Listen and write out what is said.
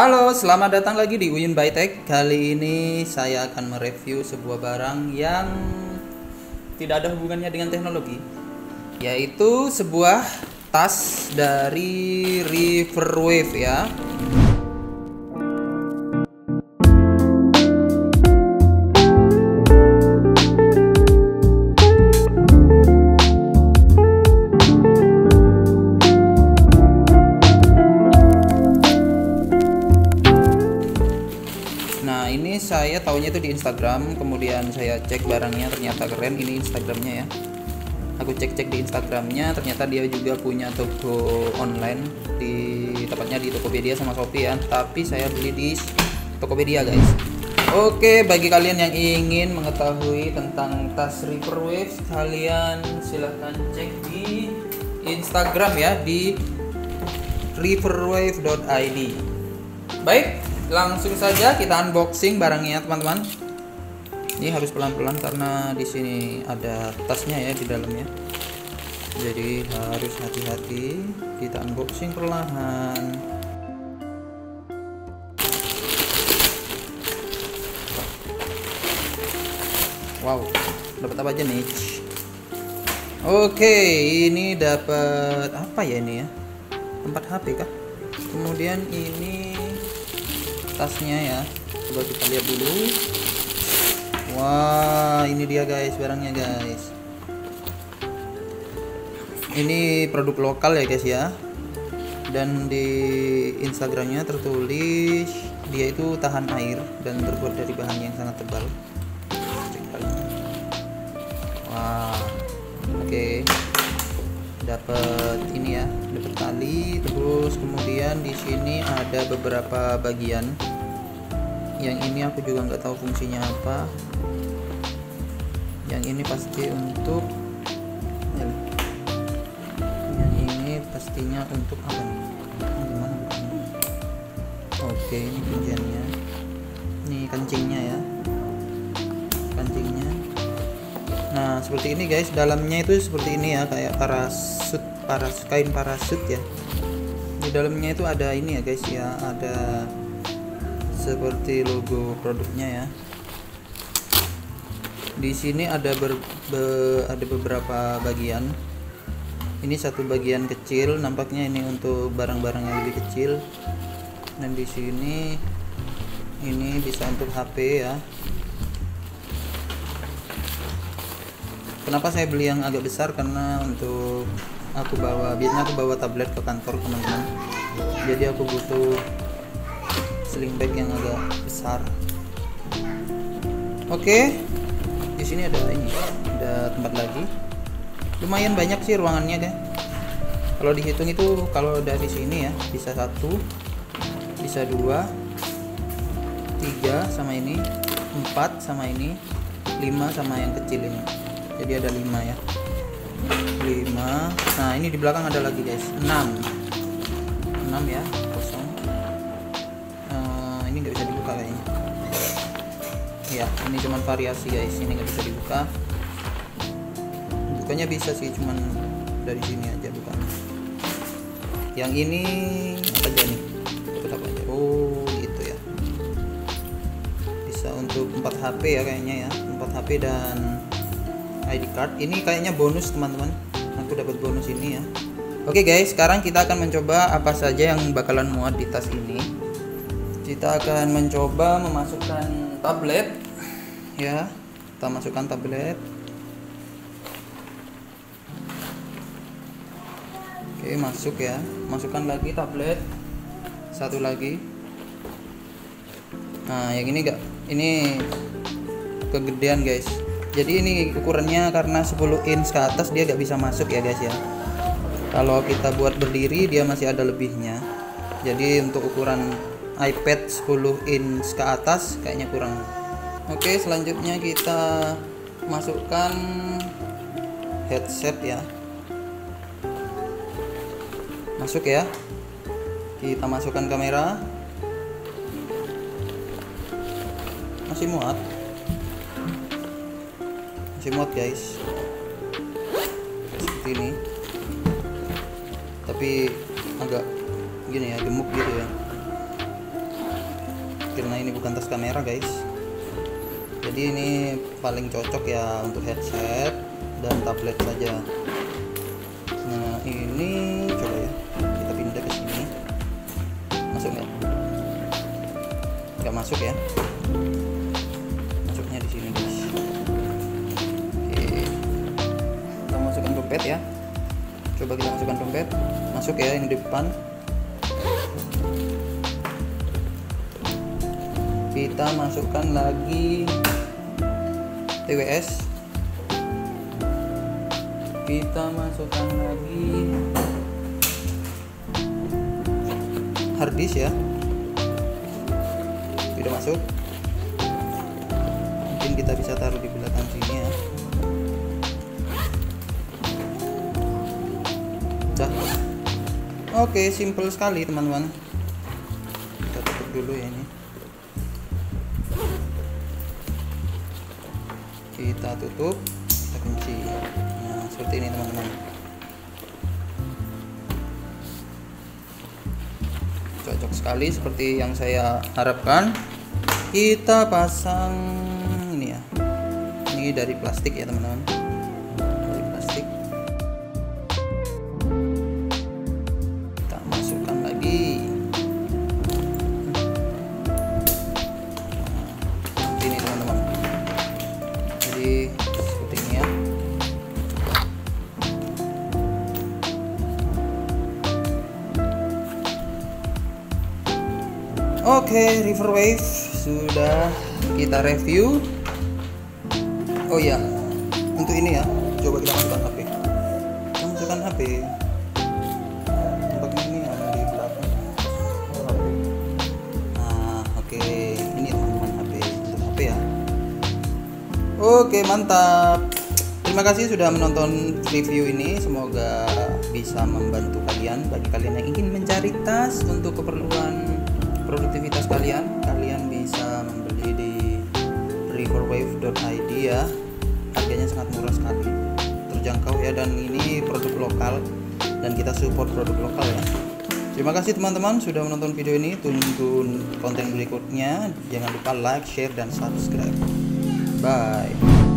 Halo, selamat datang lagi di UyunBytech. Kali ini saya akan mereview sebuah barang yang tidak ada hubungannya dengan teknologi, yaitu sebuah tas dari Riverwave ya. Ini saya taunya itu di Instagram, kemudian saya cek barangnya, ternyata keren. Ini Instagramnya ya, aku cek di Instagramnya, ternyata dia juga punya toko online, tepatnya di Tokopedia sama Shopee ya, tapi saya beli di Tokopedia guys. Oke, bagi kalian yang ingin mengetahui tentang tas Riverwave, kalian silahkan cek di Instagram ya, di Riverwave.id. Baik, langsung saja kita unboxing barangnya teman-teman. Ini harus pelan-pelan karena di sini ada tasnya ya di dalamnya, jadi harus hati-hati. Kita unboxing perlahan. Wow, dapat apa aja nih? Oke, ini dapat apa ya ini ya? Tempat HP kah? Kemudian ini tasnya ya, coba kita lihat dulu. Wah, ini dia guys barangnya guys. Ini produk lokal ya guys ya, dan di Instagramnya tertulis dia itu tahan air dan terbuat dari bahan yang sangat tebal. Wah, oke. Dapat ini ya, dapat tali. Terus kemudian di sini ada beberapa bagian. Yang ini aku juga nggak tahu fungsinya apa. Yang ini pasti untuk, yang ini pastinya untuk apa nih? Gimana? Oke, ini kunciannya. Ini kancingnya ya. Kancingnya. Nah, seperti ini guys, dalamnya itu seperti ini ya, kayak kain parasut ya. Di dalamnya itu ada ini ya guys ya, ada seperti logo produknya ya. Di sini ada beberapa bagian. Ini satu bagian kecil, nampaknya ini untuk barang-barang yang lebih kecil. Dan di sini ini bisa untuk HP ya. Kenapa saya beli yang agak besar, karena untuk aku bawa, biasanya aku bawa tablet ke kantor teman-teman, jadi aku butuh sling bag yang agak besar. Oke, di sini ada ini, ada tempat lagi. Lumayan banyak sih ruangannya deh. Kalau dihitung itu, kalau dari sini ya bisa satu, bisa dua, tiga sama ini, empat sama ini, lima sama yang kecil ini. Jadi ada 5 ya, 5. Nah, ini di belakang ada lagi guys, 6 ya, kosong. Ini nggak bisa dibuka kayaknya ya, ini cuman variasi guys, ini nggak bisa dibuka. Bukanya bisa sih, cuman dari sini aja bukanya. Yang ini apa aja nih, apa aja? Oh gitu ya, bisa untuk 4 HP ya kayaknya ya, 4 HP dan ID card. Ini kayaknya bonus teman-teman, aku dapat bonus ini ya. Oke guys, sekarang kita akan mencoba apa saja yang bakalan muat di tas ini. Kita akan mencoba memasukkan tablet ya, kita masukkan tablet. Oke, masuk ya, masukkan lagi tablet satu lagi. Nah, yang ini enggak, ini kegedean guys. Jadi ini ukurannya karena 10 inch ke atas dia nggak bisa masuk ya guys ya. Kalau kita buat berdiri dia masih ada lebihnya. Jadi untuk ukuran iPad 10 inch ke atas kayaknya kurang. Oke, selanjutnya kita masukkan headset ya. Masuk ya. Kita masukkan kamera. Masih muat. Muat guys, seperti ini, tapi agak gini ya, gemuk gitu ya. karena ini bukan tas kamera guys. Jadi ini paling cocok ya untuk headset dan tablet saja. Nah ini coba ya, kita pindah ke sini. Masuk nggak? Nggak masuk ya? Masuknya di sini guys. Oke, kita masukkan dompet ya. Coba kita masukkan dompet. Masuk ya, ini di depan. Kita masukkan lagi TWS, kita masukkan lagi hard disk ya, tidak masuk. Mungkin kita bisa taruh di belakang sini ya. Udah. Oke, simple sekali teman-teman. Kita tutup dulu ya ini. Kita tutup, kita kunci. Nah seperti ini teman-teman, cocok sekali seperti yang saya harapkan. Kita pasang ini ya, ini dari plastik ya teman-teman, dari plastik. Kita masukkan lagi. Seperti ini ya. Oke, Riverwave sudah kita review. Oh ya, untuk ini ya, coba kita masukkan HP. Kita masukkan HP. Tempat ini yang di belakang. Nah, oke, ini teman-teman HP, untuk HP ya. Oke, mantap. Terima kasih sudah menonton review ini. Semoga bisa membantu kalian. Bagi kalian yang ingin mencari tas untuk keperluan produktivitas kalian, kalian bisa membeli di Riverwave.id ya. Harganya sangat murah sekali, terjangkau ya, dan ini produk lokal dan kita support produk lokal ya. Terima kasih teman-teman sudah menonton video ini. Tunggu konten berikutnya. Jangan lupa like, share, dan subscribe. Bye.